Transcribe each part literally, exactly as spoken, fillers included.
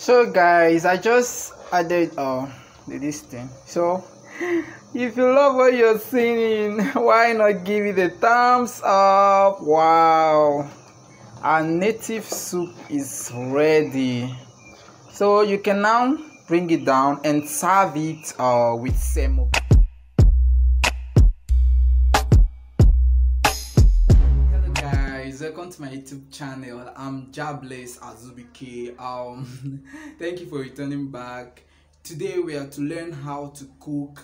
So guys, I just added uh, this thing. So if you love what you're seeing, why not give it a thumbs up? Wow, our native soup is ready. So you can now bring it down and serve it uh, with semo. Hello guys, welcome to my YouTube channel. I'm Jabless Azubike. Um, thank you for returning back. Today we are to learn how to cook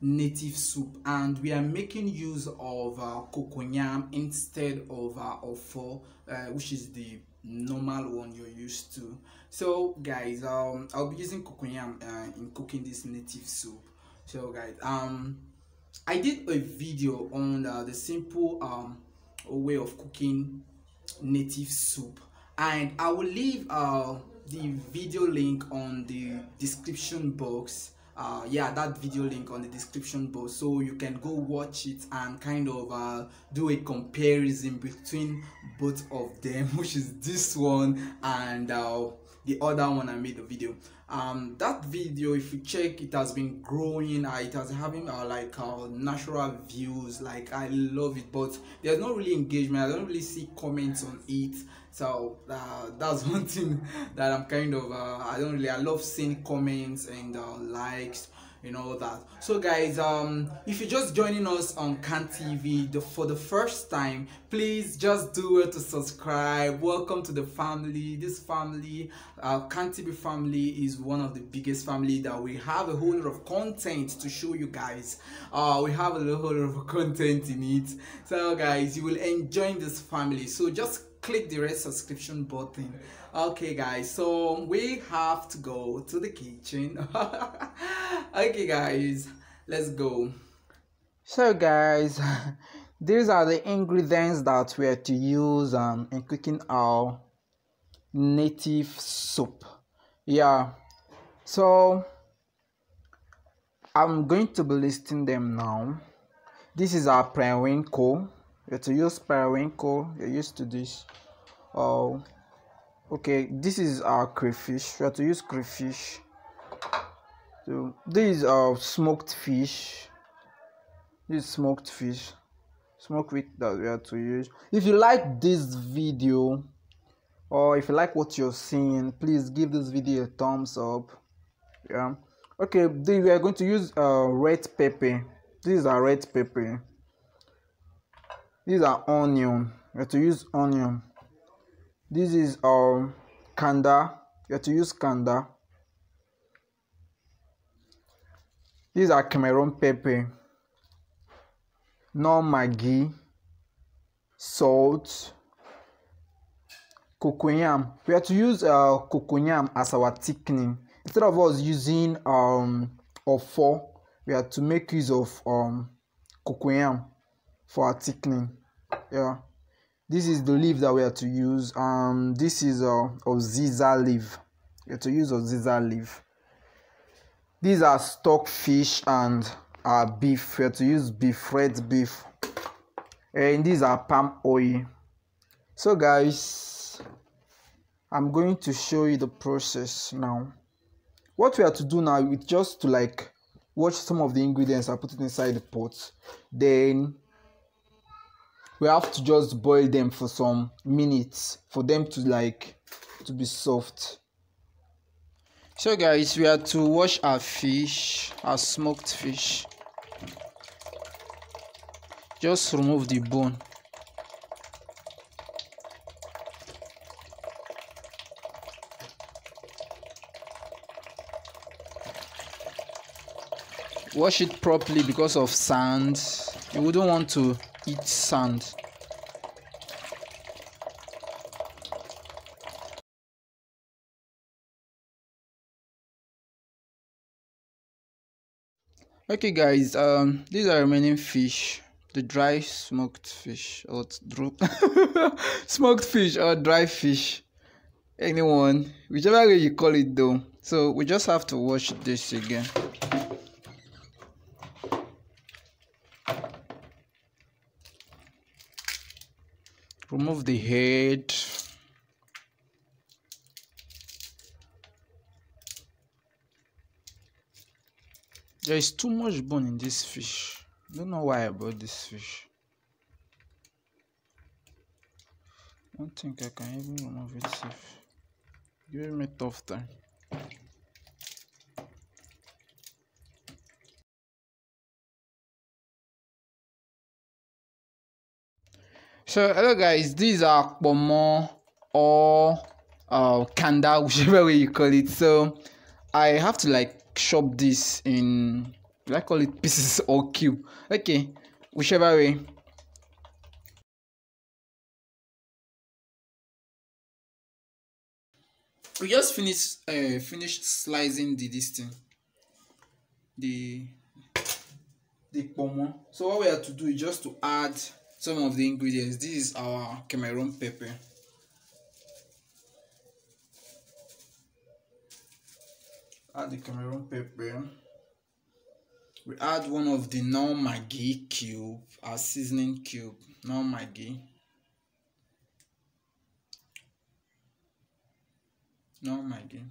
native soup, and we are making use of uh, cocoyam instead of uh, Ofor, uh, which is the normal one you're used to. So guys, um I'll be using cocoyam uh, in cooking this native soup. So guys, um I did a video on uh, the simple um way of cooking native soup, and I will leave uh the video link on the description box. Uh, yeah, that video link on the description box, so you can go watch it and kind of uh, do a comparison between both of them, which is this one and uh, the other one I made a video. Um, that video, if you check, it has been growing. Uh, it has having uh, like uh, natural views. Like, I love it, but there's not really engagement. I don't really see comments on it. So uh, that's one thing that I'm kind of uh, I don't really I love seeing comments and uh, likes and all that. So guys, um if you're just joining us on KAN T V the, for the first time, please just do well to subscribe. Welcome to the family. This family, uh, KAN T V family, is one of the biggest family that we have. A whole lot of content to show you guys. Uh, we have a whole lot of content in it. So guys, you will enjoy this family. So just click the red subscription button. Okay guys, so we have to go to the kitchen. Okay guys, let's go. So guys, these are the ingredients that we are to use um, in cooking our native soup. Yeah, so I'm going to be listing them now. This is our periwinkle. You're to use periwinkle. You're used to this. Oh, okay. This is our crayfish. You're to use crayfish. So this is our smoked fish. This is smoked fish, smoked fish that we are to use. If you like this video, or if you like what you're seeing, please give this video a thumbs up. Yeah. Okay. Then we are going to use uh, red pepper. This is our red pepper. These are onion. You have to use onion. This is our um, kanda. You have to use kanda. These are Cameroon pepper, non maggi, salt, cocoyam. We have to use uh, cocoyam as our thickening. Instead of us using um Ofor, we have to make use of um cocoyam for our thickening. Yeah, this is the leaf that we are to use. Um, this is a oziza leaf. You have to use oziza leaf. These are stock fish and our beef. We have to use beef, red beef, and these are palm oil. So guys, I'm going to show you the process now. What we are to do now is just to like watch some of the ingredients I put it inside the pot, then we have to just boil them for some minutes for them to like to be soft. So guys, we are to wash our fish, our smoked fish. Just remove the bone. Wash it properly because of sand. You wouldn't want to eat sand. Okay guys, um these are remaining fish, the dry smoked fish or smoked fish or dry fish, anyone, whichever way you call it though. So we just have to wash this again. Remove the head. There is too much bone in this fish. I don't know why I bought this fish. I don't think I can even remove it safe. Give me a tough time. So hello guys, these are pomo or uh, kanda, whichever way you call it. So I have to like chop this in, I call it pieces or cube. Okay, whichever way. We just finished uh, finished slicing the this thing, the the pomo. So what we have to do is just to add some of the ingredients. This is our Cameroon pepper. Add the Cameroon pepper. We add one of the non maggi cube, our seasoning cube, non maggi. Non maggi.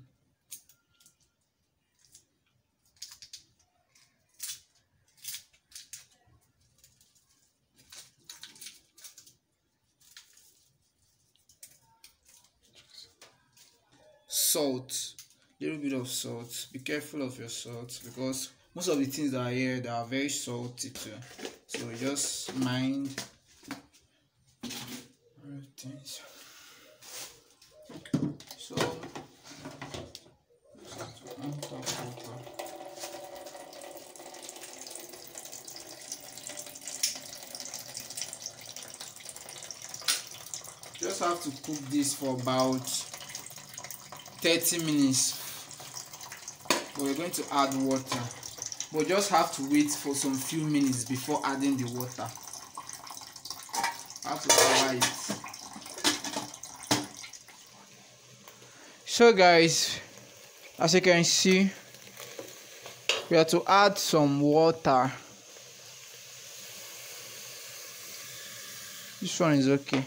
Salt, little bit of salt. Be careful of your salt because most of the things that are here, they are very salty too. So just mind everything. So just have to cook this for about thirty minutes. We're going to add water, but just have to wait for some few minutes before adding the water. Have to cover it. So guys, as you can see, we have to add some water. This one is okay.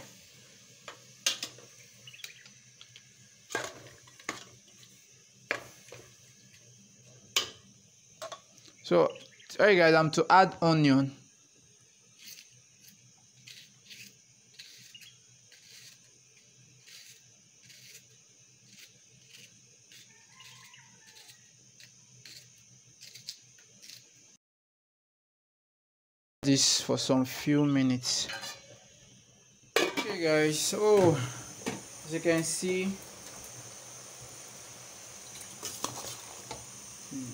So, sorry guys, I'm to add onion. This for some few minutes. Okay guys, so as you can see,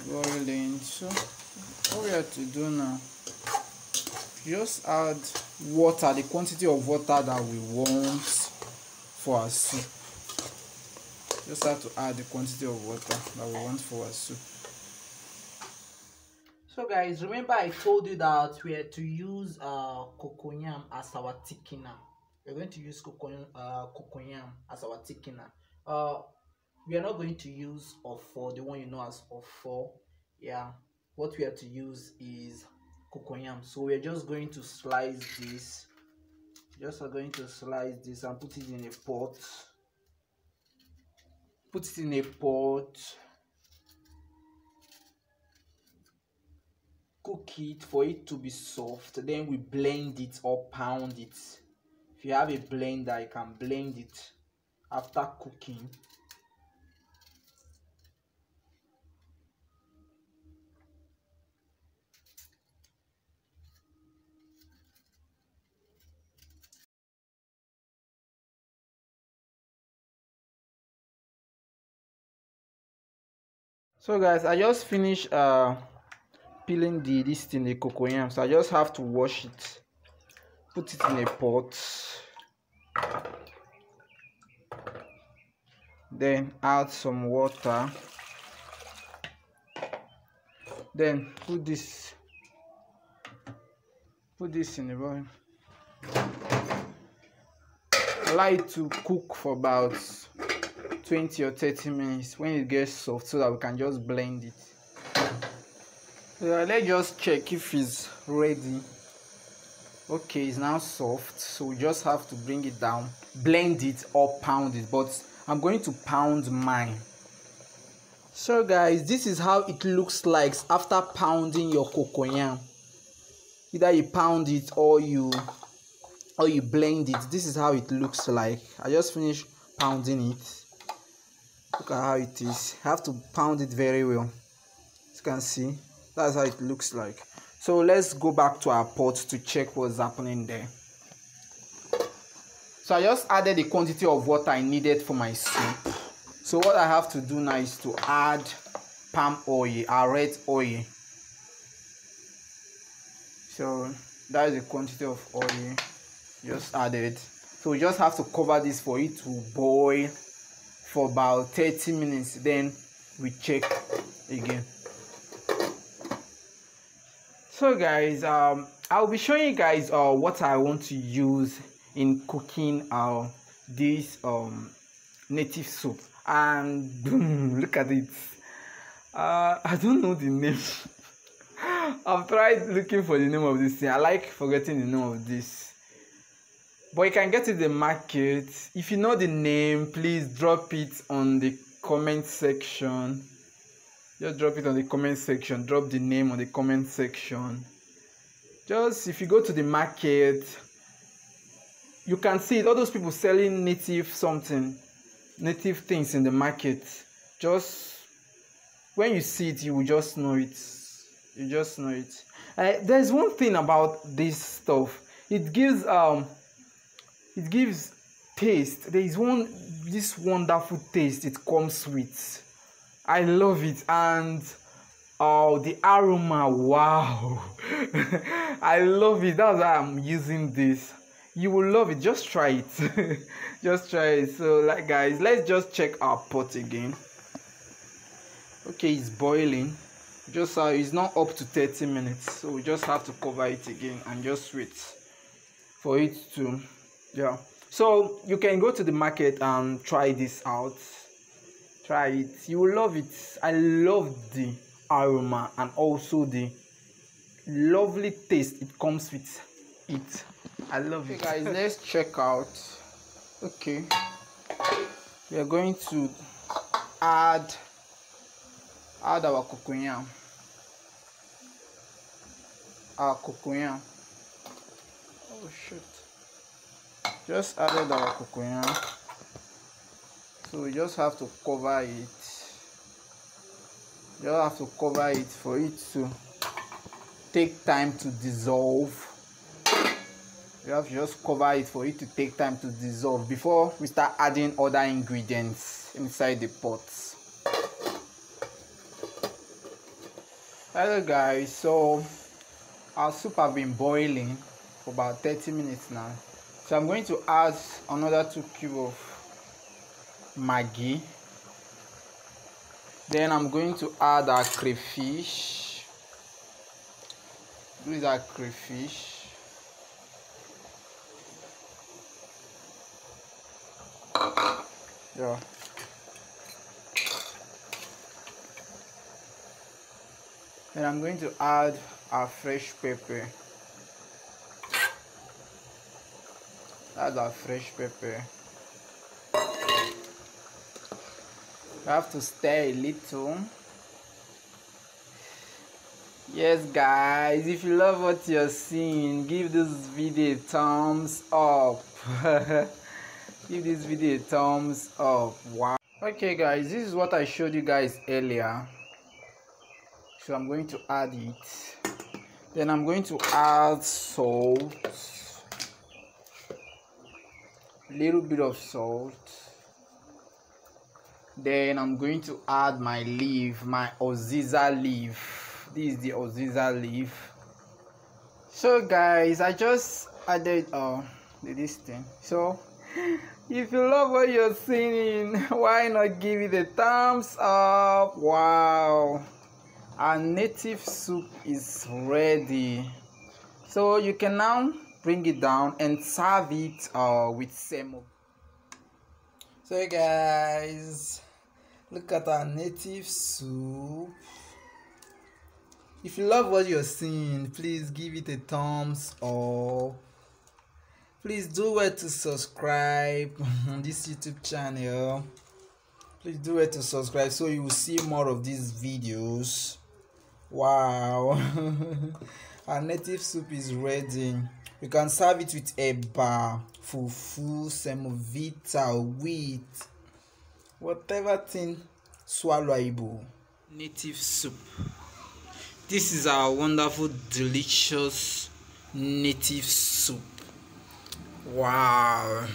boiling. So all we have to do now, just add water, the quantity of water that we want for our soup. Just have to add the quantity of water that we want for our soup. So guys, remember I told you that we had to use uh, cocoyam as our thickener. We're going to use cocoyam, uh, cocoyam as our thickener. Uh, we are not going to use Ofor, the one you know as Ofor. Yeah. What we have to use is cocoyam. So we're just going to slice this. Just are going to slice this and put it in a pot. Put it in a pot. Cook it for it to be soft. Then we blend it or pound it. If you have a blender, you can blend it after cooking. So guys, I just finished uh, peeling the this thing, the cocoyam. So I just have to wash it, put it in a pot, then add some water, then put this, put this in the bowl. Allow it to cook for about twenty or thirty minutes when it gets soft, so that we can just blend it. So let's just check if it's ready. Okay, it's now soft, so we just have to bring it down, blend it or pound it, but I'm going to pound mine. So guys, this is how it looks like after pounding your cocoyam. Either you pound it or you or you blend it. This is how it looks like. I just finished pounding it. Look at how it is. I have to pound it very well. As you can see, that's how it looks like. So let's go back to our pot to check what's happening there. So I just added the quantity of water I needed for my soup. So what I have to do now is to add palm oil, our red oil. So that is the quantity of oil just added. So we just have to cover this for it to boil for about thirty minutes. Then we check again. So guys, um, I'll be showing you guys uh, what I want to use in cooking uh, this um, native soup. And boom, look at it. Uh, I don't know the name. I've tried looking for the name of this thing. I like forgetting the name of this. But you can get it in the market. If you know the name, please drop it on the comment section. Just drop it on the comment section. Drop the name on the comment section. Just if you go to the market, you can see it. All those people selling native something. Native things in the market, just when you see it, you will just know it. You just know it. Uh, there's one thing about this stuff. It gives um, it gives taste. There is one this wonderful taste it comes with. I love it, and oh, the aroma! Wow, I love it. That's why I'm using this. You will love it. Just try it. Just try it. So like guys, let's just check our pot again. Okay, it's boiling. Just uh, it's not up to thirty minutes, so we just have to cover it again and just wait for it to, yeah. So you can go to the market and try this out. Try it. You will love it. I love the aroma and also the lovely taste it comes with it. I love it. Okay guys, let's check out. Okay, we are going to add add our cocoyam our cocoyam oh shit, just added our cocoyam, so we just have to cover it. You have to cover it for it to take time to dissolve. You have to just cover it for it to take time to dissolve before we start adding other ingredients inside the pot. Hello guys, so our soup has been boiling for about thirty minutes now. So I'm going to add another two cubes of maggi. Then I'm going to add our crayfish. These are crayfish. Yeah. Then I'm going to add our fresh pepper. Add our fresh pepper. You have to stir a little. Yes guys, if you love what you're seeing, give this video a thumbs up. Give this video a thumbs up. Wow. Okay guys, this is what I showed you guys earlier. So I'm going to add it. Then I'm going to add salt. A little bit of salt. Then I'm going to add my leaf, my oziza leaf. This is the oziza leaf. So guys, I just added uh, this thing. So if you love what you're seeing, why not give it a thumbs up? Wow, our native soup is ready. So you can now bring it down and serve it uh, with semo. So guys, look at our native soup. If you love what you're seeing, please give it a thumbs up. Please do well to subscribe on this YouTube channel. Please do it to subscribe so you will see more of these videos. Wow. Our native soup is ready. You can serve it with eba, fufu, semovita, wheat, whatever thing swallowable. Native soup. This is our wonderful, delicious native soup. Wow.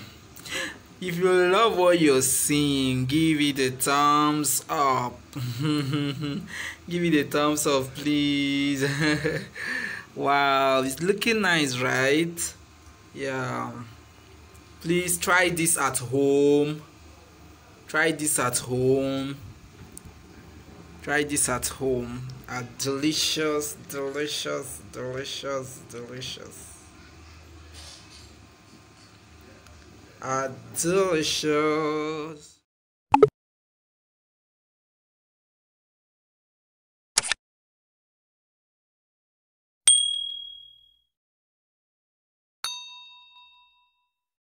If you love what you're seeing, give it a thumbs up. Give it a thumbs up, please. Wow, it's looking nice, right? Yeah. Please try this at home. Try this at home. Try this at home. A delicious, delicious, delicious, delicious. Are delicious.